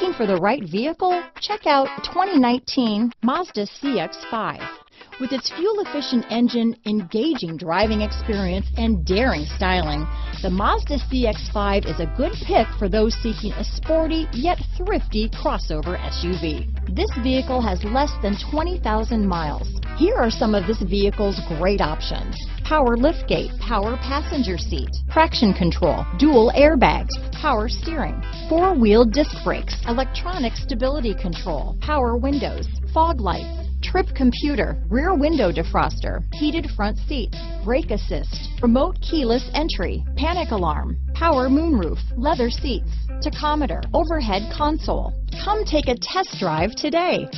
Looking for the right vehicle? Check out 2019 Mazda CX-5. With its fuel-efficient engine, engaging driving experience, and daring styling, the Mazda CX-5 is a good pick for those seeking a sporty yet thrifty crossover SUV. This vehicle has less than 20,000 miles. Here are some of this vehicle's great options: power liftgate, power passenger seat, traction control, dual airbags, power steering, four-wheel disc brakes, electronic stability control, power windows, fog lights, trip computer, rear window defroster, heated front seats, brake assist, remote keyless entry, panic alarm, power moonroof, leather seats, tachometer, overhead console. Come take a test drive today.